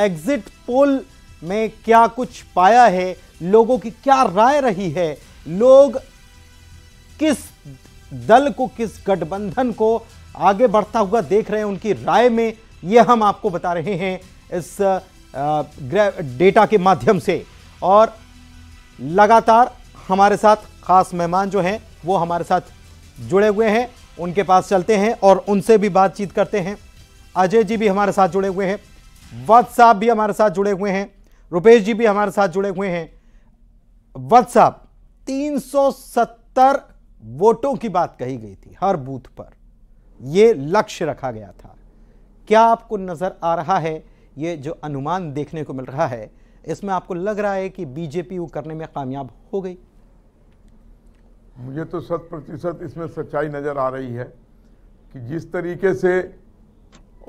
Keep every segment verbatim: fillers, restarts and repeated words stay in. Exit poll में क्या कुछ पाया है, लोगों की क्या राय रही है, लोग किस दल को, किस गठबंधन को आगे बढ़ता हुआ देख रहे हैं, उनकी राय में ये हम आपको बता रहे हैं इस डेटा के माध्यम से। और लगातार हमारे साथ खास मेहमान जो हैं वो हमारे साथ जुड़े हुए हैं, उनके पास चलते हैं और उनसे भी बातचीत करते हैं। अजय जी भी हमारे साथ जुड़े हुए हैं, वत्स साहब भी हमारे साथ जुड़े हुए हैं, रुपेश जी भी हमारे साथ जुड़े हुए हैं। वत्स साहब, तीन सौ सत्तर वोटों की बात कही गई थी, हर बूथ पर यह लक्ष्य रखा गया था। क्या आपको नजर आ रहा है, ये जो अनुमान देखने को मिल रहा है, इसमें आपको लग रहा है कि बीजेपी वो करने में कामयाब हो गई? मुझे तो शत प्रतिशत इसमें सच्चाई नज़र आ रही है कि जिस तरीके से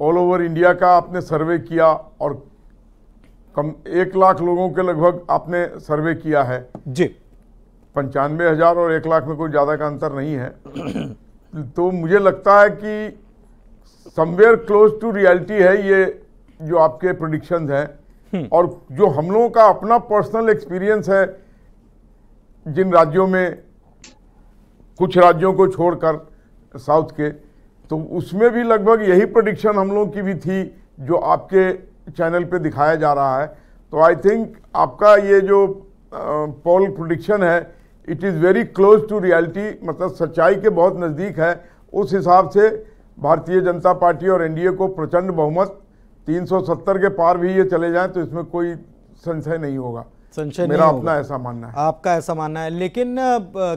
ऑल ओवर इंडिया का आपने सर्वे किया और कम एक लाख लोगों के लगभग आपने सर्वे किया है जी, पंचानवे हज़ार और एक लाख में कोई ज़्यादा का अंतर नहीं है, तो मुझे लगता है कि समवेयर क्लोज टू रियलिटी है ये जो आपके प्रेडिक्शंस हैं। और जो हम लोगों का अपना पर्सनल एक्सपीरियंस है, जिन राज्यों में, कुछ राज्यों को छोड़कर साउथ के, तो उसमें भी लगभग यही प्रेडिक्शन हम लोगों की भी थी जो आपके चैनल पे दिखाया जा रहा है। तो आई थिंक आपका ये जो पोल प्रेडिक्शन है, it is very close to reality, मतलब सच्चाई के बहुत नज़दीक है। उस हिसाब से भारतीय जनता पार्टी और एनडीए को प्रचंड बहुमत, तीन सौ सत्तर के पार भी ये चले जाएं तो इसमें कोई संशय नहीं होगा, संशय मेरा नहीं अपना ऐसा मानना है। आपका ऐसा मानना है, लेकिन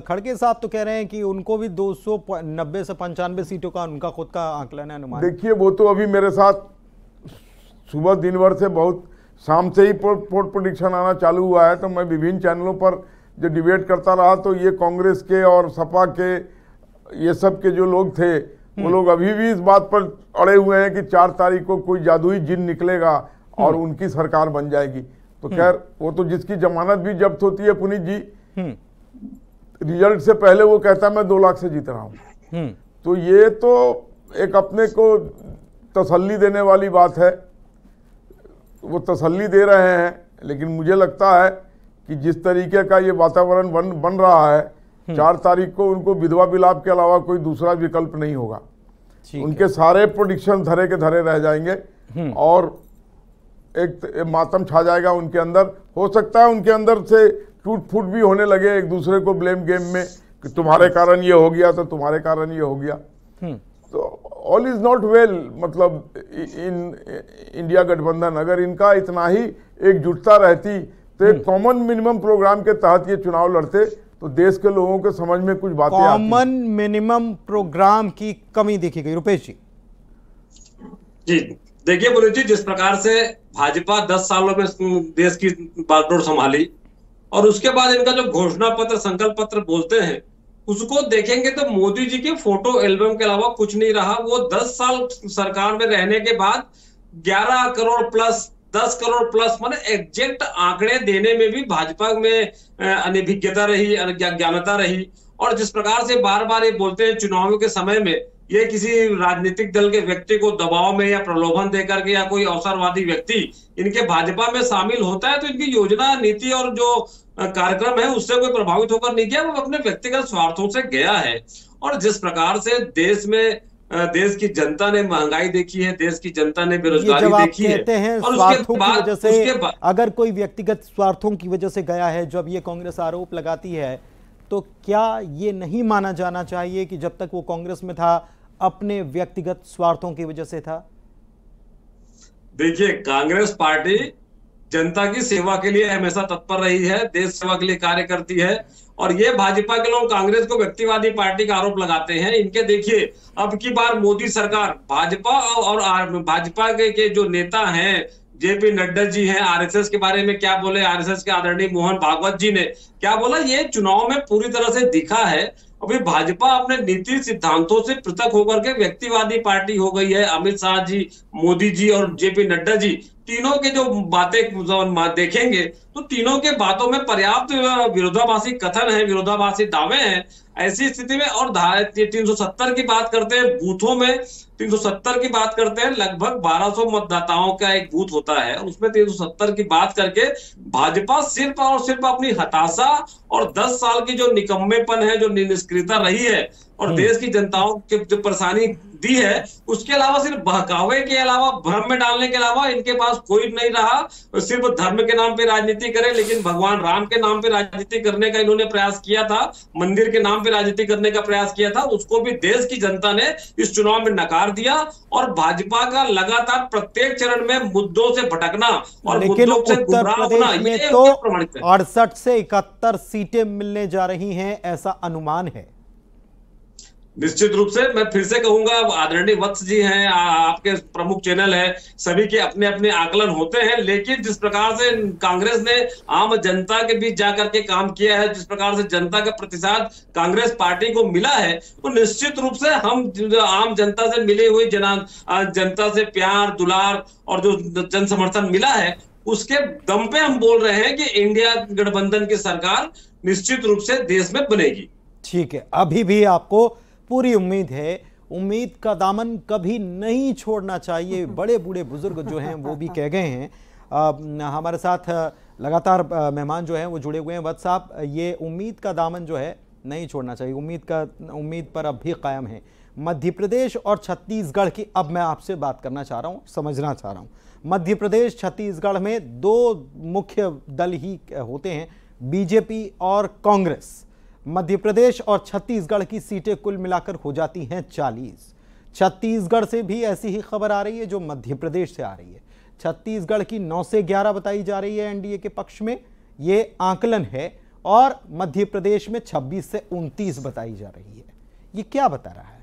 खड़गे साहब तो कह रहे हैं कि उनको भी दो सौ नब्बे से पंचानवे सीटों का उनका खुद का आंकलन है, अनुमान। देखिए, वो तो अभी मेरे साथ सुबह दिन भर से, बहुत शाम से ही पोर्ट प्रेडिक्शन आना चालू हुआ है, तो मैं विभिन्न चैनलों पर जो डिबेट करता रहा तो ये कांग्रेस के और सपा के ये सब के जो लोग थे, वो लोग अभी भी इस बात पर अड़े हुए हैं कि चार तारीख को कोई जादुई जिन निकलेगा और उनकी सरकार बन जाएगी। तो खैर, वो तो जिसकी जमानत भी जब्त होती है, पुनीत जी, रिजल्ट से पहले वो कहता है मैं दो लाख से जीत रहा हूँ, तो ये तो एक अपने को तसल्ली देने वाली बात है। वो तसल्ली दे रहे हैं, लेकिन मुझे लगता है कि जिस तरीके का ये वातावरण बन बन रहा है, चार तारीख को उनको विधवा विलाप के अलावा कोई दूसरा विकल्प नहीं होगा, उनके सारे प्रोडिक्शन धरे के धरे रह जाएंगे और एक मातम छा जाएगा उनके अंदर। हो सकता है उनके अंदर से टूट फूट भी होने लगे एक दूसरे को ब्लेम गेम में, कि तुम्हारे कारण ये हो गया तो तुम्हारे कारण ये हो गया। तो ऑल इज नॉट वेल, मतलब इन इंडिया गठबंधन, अगर इनका इतना ही एकजुटता रहती तो एक कॉमन मिनिमम प्रोग्राम के तहत ये चुनाव लड़ते तो देश के लोगों के समझ में कुछ बातें आती। कॉमन मिनिमम प्रोग्राम की कमी देखी गई। रुपेश जी, जी देखिए पुनीत जी, जिस प्रकार से भाजपा दस सालों में देश की बागडोर संभाली और उसके बाद इनका जो घोषणा पत्र, संकल्प पत्र बोलते हैं, उसको देखेंगे तो मोदी जी के फोटो एल्बम के अलावा कुछ नहीं रहा। वो दस साल सरकार में रहने के बाद ग्यारह करोड़ प्लस, दस करोड़ प्लस, माने एग्जैक्ट आंकड़े देने में भी भाजपा में अनभिज्ञता रही, अज्ञानता रही। और जिस प्रकार से बार बार ये बोलते हैं चुनावों के समय में, ये किसी राजनीतिक दल के व्यक्ति को दबाव में या प्रलोभन देकर के या कोई अवसरवादी व्यक्ति इनके भाजपा में शामिल होता है तो इनकी योजना, नीति और जो कार्यक्रम है उससे कोई प्रभावित होकर नहीं गया, वो अपने व्यक्तिगत स्वार्थों से गया है। और जिस प्रकार से देश में, देश की जनता ने महंगाई देखी है, देश की जनता ने बेरोजगारी देखी है, और स्वार्थों की वजह से, अगर कोई व्यक्तिगत स्वार्थों की वजह से गया है, जब ये कांग्रेस आरोप लगाती है, तो क्या ये नहीं माना जाना चाहिए कि जब तक वो कांग्रेस में था अपने व्यक्तिगत स्वार्थों की वजह से था? देखिए, कांग्रेस पार्टी जनता की सेवा के लिए हमेशा तत्पर रही है, देश सेवा के लिए कार्य करती है। और ये भाजपा के लोग कांग्रेस को व्यक्तिवादी पार्टी का आरोप लगाते हैं। इनके देखिए, अब की बार मोदी सरकार, भाजपा और भाजपा के, के जो नेता हैं, जेपी नड्डा जी हैं, आरएसएस के बारे में क्या बोले, आरएसएस के आदरणीय मोहन भागवत जी ने क्या बोला, ये चुनाव में पूरी तरह से दिखा है। अभी भाजपा अपने नीति सिद्धांतों से पृथक होकर के व्यक्तिवादी पार्टी हो गई है। अमित शाह जी, मोदी जी और जेपी नड्डा जी तीनों के जो बातें देखेंगे तो तीनों के बातों में पर्याप्त विरोधाभासी कथन है, विरोधाभासी दावे हैं। ऐसी स्थिति में और तीन सौ सत्तर की बात करते हैं, बूथों में तीन सौ सत्तर की बात करते हैं, लगभग बारह सौ मतदाताओं का एक बूथ होता है और उसमें तीन सौ सत्तर की बात करके भाजपा सिर्फ और सिर्फ अपनी हताशा और दस साल की जो निकम्मेपन है, जो निष्क्रियता रही है और देश की जनताओं की जो परेशानी दी है, उसके अलावा सिर्फ बहकावे के अलावा, भ्रम में डालने के अलावा इनके पास कोई नहीं रहा। सिर्फ धर्म के नाम पे राजनीति करें, लेकिन भगवान राम के नाम पे राजनीति करने का इन्होंने प्रयास किया था, मंदिर के नाम पे राजनीति करने का प्रयास किया था, उसको भी देश की जनता ने इस चुनाव में नकार दिया। और भाजपा का लगातार प्रत्येक चरण में मुद्दों से भटकना और मुद्दों से गुमराह होना, ये तो अड़सठ से इकहत्तर सीटें मिलने जा रही है, ऐसा अनुमान है। निश्चित रूप से मैं फिर से कहूंगा, आदरणीय वत्स जी हैं, आपके प्रमुख चैनल है, सभी के अपने अपने आकलन होते हैं, लेकिन जिस प्रकार से कांग्रेस ने आम जनता के बीच जाकर के काम किया है, जिस प्रकार से जनता का प्रतिसाद कांग्रेस पार्टी को मिला है, वो तो निश्चित रूप से हम आम जनता से मिले हुए जना जनता से प्यार दुलार और जो जन समर्थन मिला है, उसके दम पे हम बोल रहे हैं कि इंडिया गठबंधन की सरकार निश्चित रूप से देश में बनेगी। ठीक है, अभी भी आपको पूरी उम्मीद है, उम्मीद का दामन कभी नहीं छोड़ना चाहिए। बड़े बूढ़े बुजुर्ग जो हैं वो भी कह गए हैं। आ, हमारे साथ लगातार मेहमान जो हैं वो जुड़े हुए हैं। वत्स साहब, ये उम्मीद का दामन जो है नहीं छोड़ना चाहिए, उम्मीद का उम्मीद पर अब भी कायम है। मध्य प्रदेश और छत्तीसगढ़ की अब मैं आपसे बात करना चाह रहा हूँ, समझना चाह रहा हूँ। मध्य प्रदेश छत्तीसगढ़ में दो मुख्य दल ही होते हैं, बीजेपी और कांग्रेस। मध्य प्रदेश और छत्तीसगढ़ की सीटें कुल मिलाकर हो जाती हैं चालीस। छत्तीसगढ़ से भी ऐसी ही खबर आ रही है जो मध्य प्रदेश से आ रही है। छत्तीसगढ़ की नौ से ग्यारह बताई जा रही है एनडीए के पक्ष में, ये आंकलन है, और मध्य प्रदेश में छब्बीस से उनतीस बताई जा रही है। ये क्या बता रहा है?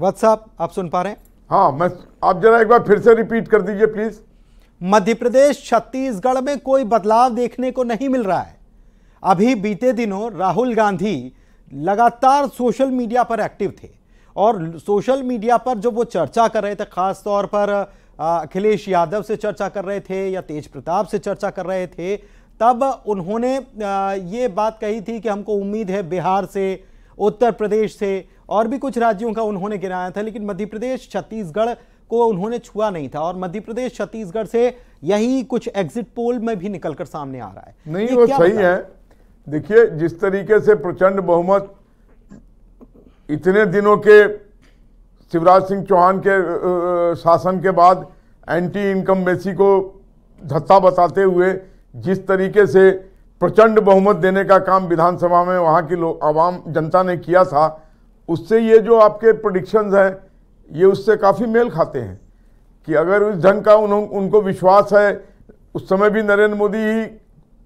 वत्स साहब, आप सुन पा रहे हैं? हाँ, मैं आप जरा एक बार फिर से रिपीट कर दीजिए प्लीज। मध्य प्रदेश छत्तीसगढ़ में कोई बदलाव देखने को नहीं मिल रहा है। अभी बीते दिनों राहुल गांधी लगातार सोशल मीडिया पर एक्टिव थे और सोशल मीडिया पर जो वो चर्चा कर रहे थे, खास तौर पर अखिलेश यादव से चर्चा कर रहे थे या तेज प्रताप से चर्चा कर रहे थे, तब उन्होंने ये बात कही थी कि हमको उम्मीद है बिहार से, उत्तर प्रदेश से और भी कुछ राज्यों का उन्होंने गिनाया था, लेकिन मध्य प्रदेश छत्तीसगढ़ को उन्होंने छुआ नहीं था। और मध्य प्रदेश छत्तीसगढ़ से यही कुछ एग्जिट पोल में भी निकलकर सामने आ रहा है। नहीं, वो सही है। देखिए, जिस तरीके से प्रचंड बहुमत इतने दिनों के शिवराज सिंह चौहान के शासन के बाद एंटी इनकम्बेंसी को धत्ता बताते हुए जिस तरीके से प्रचंड बहुमत देने का काम विधानसभा में वहाँ की लोग आवाम जनता ने किया था, उससे ये जो आपके प्रेडिक्शंस हैं ये उससे काफ़ी मेल खाते हैं कि अगर उस ढंग का उन, उनको विश्वास है। उस समय भी नरेंद्र मोदी ही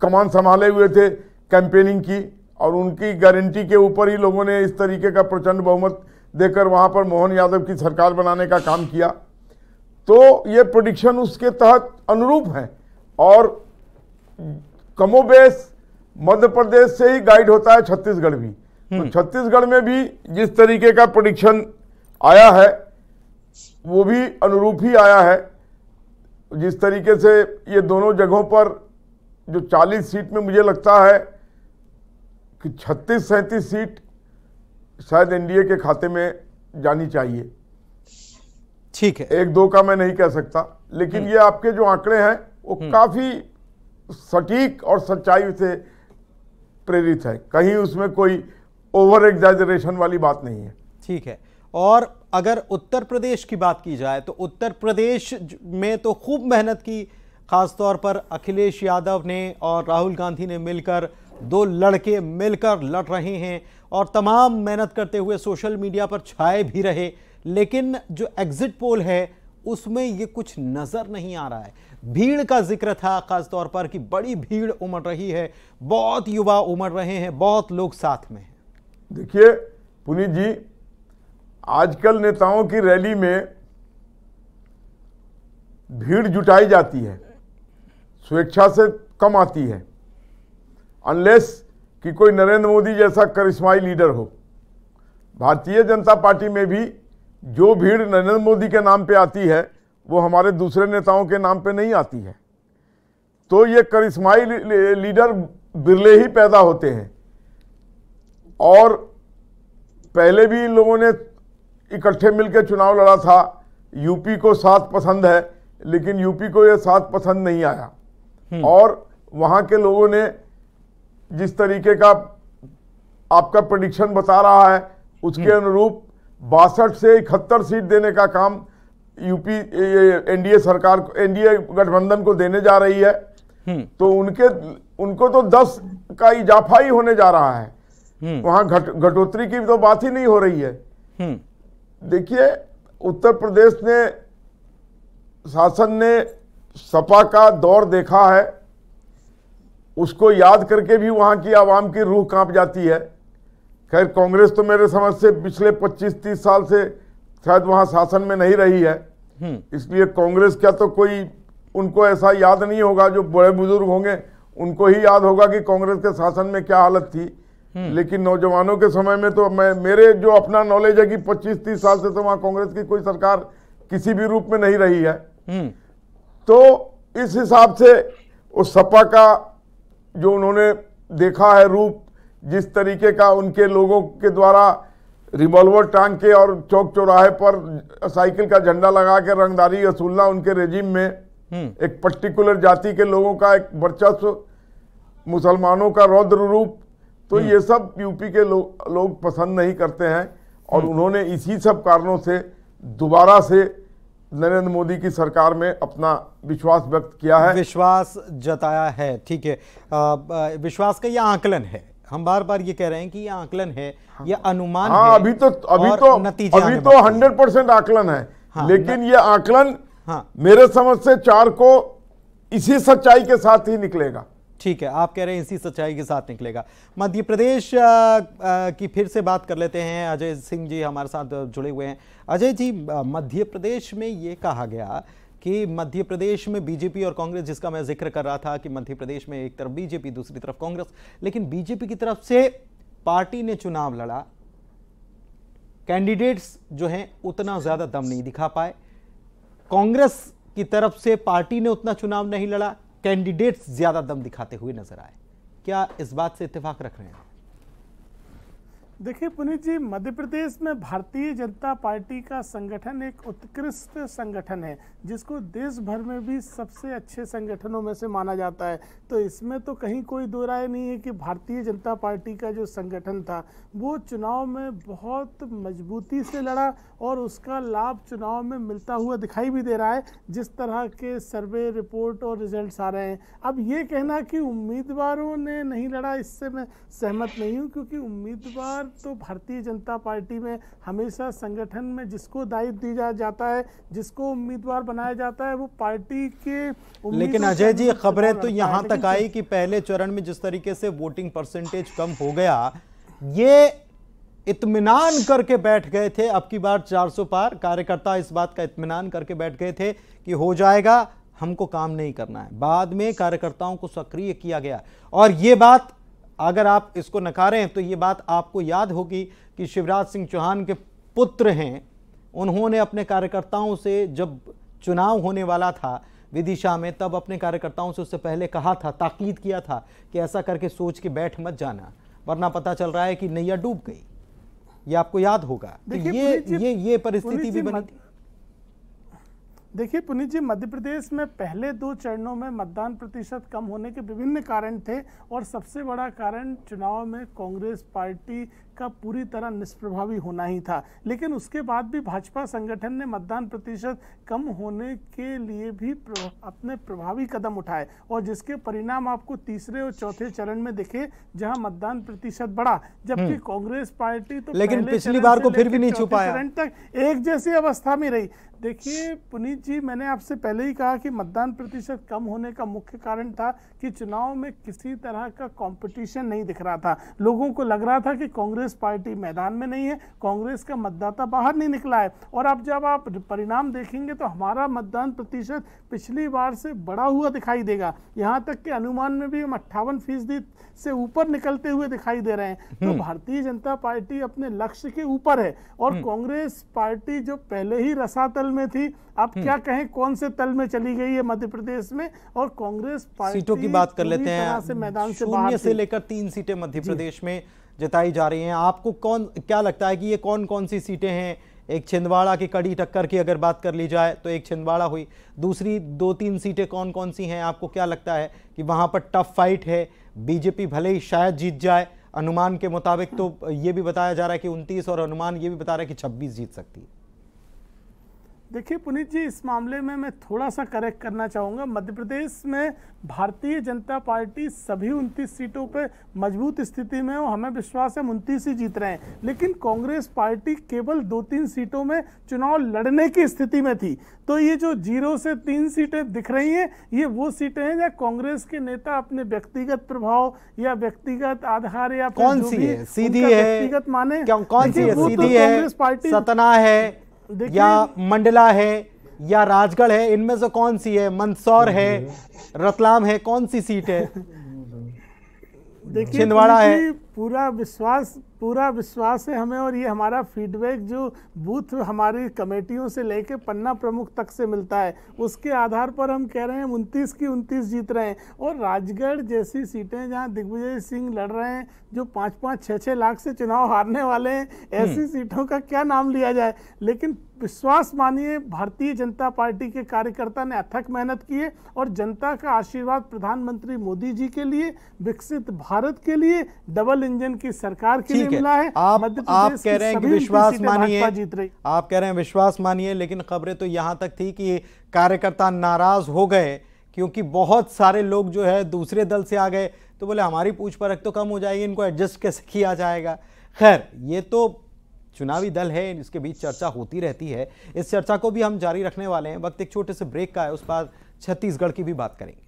कमान संभाले हुए थे कैंपेनिंग की और उनकी गारंटी के ऊपर ही लोगों ने इस तरीके का प्रचंड बहुमत देकर वहाँ पर मोहन यादव की सरकार बनाने का काम किया, तो ये प्रेडिक्शन उसके तहत अनुरूप हैं और कमोबेश मध्य प्रदेश से ही गाइड होता है छत्तीसगढ़ भी। तो छत्तीसगढ़ में भी जिस तरीके का प्रेडिक्शन आया है वो भी अनुरूप ही आया है। जिस तरीके से ये दोनों जगहों पर जो चालीस सीट में मुझे लगता है कि छत्तीस सैंतीस सीट शायद एनडीए के खाते में जानी चाहिए। ठीक है, एक दो का मैं नहीं कह सकता, लेकिन ये आपके जो आंकड़े हैं वो काफ़ी सटीक और सच्चाई से प्रेरित है, कहीं उसमें कोई ओवर एग्जैजरेशन वाली बात नहीं है। ठीक है, और अगर उत्तर प्रदेश की बात की जाए तो उत्तर प्रदेश में तो खूब मेहनत की, खासतौर पर अखिलेश यादव ने और राहुल गांधी ने मिलकर, दो लड़के मिलकर लड़ रहे हैं और तमाम मेहनत करते हुए सोशल मीडिया पर छाए भी रहे, लेकिन जो एग्जिट पोल है उसमें ये कुछ नज़र नहीं आ रहा है। भीड़ का जिक्र था खासतौर पर कि बड़ी भीड़ उमड़ रही है, बहुत युवा उमड़ रहे हैं, बहुत लोग साथ में हैं। देखिए पुनीत जी, आजकल नेताओं की रैली में भीड़ जुटाई जाती है, स्वेच्छा से कम आती है, अनलेस कि कोई नरेंद्र मोदी जैसा करिश्माई लीडर हो। भारतीय जनता पार्टी में भी जो भीड़ नरेंद्र मोदी के नाम पे आती है वो हमारे दूसरे नेताओं के नाम पे नहीं आती है। तो ये करिश्माई लीडर बिरले ही पैदा होते हैं। और पहले भी इन लोगों ने इकट्ठे मिलकर चुनाव लड़ा था। यूपी को साथ पसंद है, लेकिन यूपी को ये साथ पसंद नहीं आया। और वहाँ के लोगों ने जिस तरीके का आपका प्रेडिक्शन बता रहा है उसके अनुरूप बासठ से इकहत्तर सीट देने का काम यूपी एनडीए सरकार को, एनडीए गठबंधन को देने जा रही है। तो उनके उनको तो दस का इजाफा ही होने जा रहा है, वहाँ घट घटोतरी की तो बात ही नहीं हो रही है। देखिए, उत्तर प्रदेश ने शासन ने सपा का दौर देखा है, उसको याद करके भी वहाँ की आवाम की रूह कांप जाती है। खैर, कांग्रेस तो मेरे समझ से पिछले पच्चीस तीस साल से शायद वहाँ शासन में नहीं रही है, इसलिए कांग्रेस क्या तो कोई उनको ऐसा याद नहीं होगा। जो बड़े बुजुर्ग होंगे उनको ही याद होगा कि कांग्रेस के शासन में क्या हालत थी। लेकिन नौजवानों के समय में तो मैं मेरे जो अपना नॉलेज है कि पच्चीस तीस साल से तो वहाँ कांग्रेस की कोई सरकार किसी भी रूप में नहीं रही है। तो इस हिसाब से उस सपा का जो उन्होंने देखा है रूप, जिस तरीके का उनके लोगों के द्वारा रिवॉल्वर टांग के और चौक चौराहे पर साइकिल का झंडा लगा के रंगदारी वसूलना, उनके रेजिम में एक पर्टिकुलर जाति के लोगों का एक वर्चस्व, मुसलमानों का रौद्र रूप, तो ये सब यूपी के लो, लोग पसंद नहीं करते हैं। और उन्होंने इसी सब कारणों से दोबारा से नरेंद्र मोदी की सरकार में अपना विश्वास व्यक्त किया है, विश्वास जताया है। ठीक है, विश्वास का यह आंकलन है, हम बार बार ये कह रहे हैं कि यह आंकलन है, यह अनुमान हाँ, है। अभी तो अभी तो नतीजे अभी तो हंड्रेड परसेंट आंकलन है हाँ, लेकिन यह आंकलन हाँ मेरे समझ से चार को इसी सच्चाई के साथ ही निकलेगा। ठीक है, आप कह रहे हैं इसी सच्चाई के साथ निकलेगा। मध्य प्रदेश की फिर से बात कर लेते हैं। अजय सिंह जी हमारे साथ जुड़े हुए हैं। अजय जी, मध्य प्रदेश में ये कहा गया कि मध्य प्रदेश में बीजेपी और कांग्रेस, जिसका मैं जिक्र कर रहा था कि मध्य प्रदेश में एक तरफ बीजेपी दूसरी तरफ कांग्रेस, लेकिन बीजेपी की तरफ से पार्टी ने चुनाव लड़ा, कैंडिडेट्स जो हैं उतना ज़्यादा दम नहीं दिखा पाए, कांग्रेस की तरफ से पार्टी ने उतना चुनाव नहीं लड़ा, कैंडिडेट्स ज़्यादा दम दिखाते हुए नजर आए। क्या इस बात से इत्तेफाक रख रहे हैं? देखिए पुनीत जी, मध्य प्रदेश में भारतीय जनता पार्टी का संगठन एक उत्कृष्ट संगठन है, जिसको देश भर में भी सबसे अच्छे संगठनों में से माना जाता है। तो इसमें तो कहीं कोई दो राय नहीं है कि भारतीय जनता पार्टी का जो संगठन था वो चुनाव में बहुत मजबूती से लड़ा और उसका लाभ चुनाव में मिलता हुआ दिखाई भी दे रहा है, जिस तरह के सर्वे रिपोर्ट और रिजल्ट आ रहे हैं। अब ये कहना कि उम्मीदवारों ने नहीं लड़ा, इससे मैं सहमत नहीं हूँ, क्योंकि उम्मीदवार तो भारतीय जनता पार्टी में हमेशा संगठन में जिसको दायित्व दिया जाता है, जिसको उम्मीदवार बनाया जाता है, वो पार्टी के। लेकिन अजय जी, खबरें तो यहाँ तक आई कि पहले चरण में जिस तरीके से वोटिंग परसेंटेज कम हो गया, ये इत्मीनान करके बैठ गए थे अब की बार चार सौ पार, कार्यकर्ता इस बात का इत्मीनान करके बैठ गए थे कि हो जाएगा, हमको काम नहीं करना है। बाद में कार्यकर्ताओं को सक्रिय किया गया। और ये बात अगर आप इसको नकारें तो ये बात आपको याद होगी कि शिवराज सिंह चौहान के पुत्र हैं, उन्होंने अपने कार्यकर्ताओं से जब चुनाव होने वाला था विदिशा में, तब अपने कार्यकर्ताओं से उससे पहले कहा था, ताकीद किया था कि ऐसा करके सोच के बैठ मत जाना, वरना पता चल रहा है कि नैया डूब गई। ये आपको याद होगा। तो ये ये ये परिस्थिति भी बनी थी। देखिए पुनीत जी, मध्य प्रदेश में पहले दो चरणों में मतदान प्रतिशत कम होने के विभिन्न कारण थे और सबसे बड़ा कारण चुनाव में कांग्रेस पार्टी का पूरी तरह निष्प्रभावी होना ही था। लेकिन उसके बाद भी भाजपा संगठन ने मतदान प्रतिशत कम होने के लिए भी प्र, अपने प्रभावी कदम उठाए और जिसके परिणाम आपको तीसरे और चौथे चरण में दिखे, जहां मतदान प्रतिशत बढ़ा, जबकि कांग्रेस पार्टी तो लेकिन पिछली बार को फिर भी नहीं छुपाया, चरण तक एक जैसी अवस्था में रही। देखिए पुनीत जी, मैंने आपसे पहले ही कहा कि मतदान प्रतिशत कम होने का मुख्य कारण था कि चुनाव में किसी तरह का कॉम्पिटिशन नहीं दिख रहा था। लोगों को लग रहा था कि कांग्रेस कांग्रेस पार्टी मैदान में नहीं है, कांग्रेस का मतदाता बाहर नहीं निकला है। और अब जब आप परिणाम देखेंगे तो हमारा मतदान प्रतिशत पिछली बार से बढ़ा हुआ दिखाई देगा, यहाँ तक कि अनुमान में भी हम अट्ठावन फीसदी से ऊपर निकलते हुए दिखाई दे रहे हैं। तो भारतीय जनता पार्टी अपने लक्ष्य के ऊपर है और कांग्रेस पार्टी जो पहले ही रसातल में थी अब क्या कहें कौन से तल में चली गई है मध्य प्रदेश में। और कांग्रेस पार्टी सीटों की बात कर लेते हैं, से मैदान से बाहर से लेकर तीन सीटें मध्य प्रदेश में जताई जा रही हैं। आपको कौन क्या लगता है कि ये कौन कौन सी सीटें हैं? एक छिंदवाड़ा की कड़ी टक्कर की अगर बात कर ली जाए तो एक छिंदवाड़ा हुई, दूसरी दो तीन सीटें कौन कौन सी हैं? आपको क्या लगता है कि वहाँ पर टफ फाइट है, बीजेपी भले ही शायद जीत जाए, अनुमान के मुताबिक तो ये भी बताया जा रहा है कि उनतीस और अनुमान ये भी बता रहा है कि छब्बीस जीत सकती है। देखिए पुनीत जी, इस मामले में मैं थोड़ा सा करेक्ट करना चाहूँगा। मध्य प्रदेश में भारतीय जनता पार्टी सभी उनतीस सीटों पे मजबूत स्थिति में हो, हमें विश्वास है हम उनतीस ही जीत रहे हैं। लेकिन कांग्रेस पार्टी केवल दो तीन सीटों में चुनाव लड़ने की स्थिति में थी। तो ये जो जीरो से तीन सीटें दिख रही हैं ये वो सीटें हैं जहाँ कांग्रेस के नेता अपने व्यक्तिगत प्रभाव या व्यक्तिगत आधार या कौन सी है सीधी है व्यक्तिगत माने कौन सी सीधी है, कांग्रेस पार्टी सतना है या मंडला है या राजगढ़ है, इनमें से कौन सी है, मंदसौर है, रतलाम है, कौन सी सीट है? देखिए छिंदवाड़ा है। पूरा विश्वास पूरा विश्वास है हमें और ये हमारा फीडबैक जो बूथ हमारी कमेटियों से लेके पन्ना प्रमुख तक से मिलता है उसके आधार पर हम कह रहे हैं उनतीस की उनतीस जीत रहे हैं। और राजगढ़ जैसी सीटें जहां दिग्विजय सिंह लड़ रहे हैं जो पाँच पाँच छः छः लाख से चुनाव हारने वाले हैं, ऐसी सीटों का क्या नाम लिया जाए। लेकिन विश्वास मानिए भारतीय जनता पार्टी के कार्यकर्ता ने अथक मेहनत की है और जनता का आशीर्वाद प्रधानमंत्री मोदी जी के लिए, विकसित भारत के लिए, डबल इंजन की सरकार के लिए मिला है। आप आप कह रहे हैं कि विश्वास मानिए, आप कह रहे हैं विश्वास मानिए, लेकिन खबरें तो यहां तक थी कि कार्यकर्ता नाराज हो गए क्योंकि बहुत सारे लोग जो है दूसरे दल से आ गए तो बोले हमारी पूछ परख तो कम हो जाएगी, इनको एडजस्ट कैसे किया जाएगा। खैर ये तो चुनावी दल है, इसके बीच चर्चा होती रहती है, इस चर्चा को भी हम जारी रखने वाले हैं। वक्त एक छोटे से ब्रेक का है, उस पर छत्तीसगढ़ की भी बात करेंगे।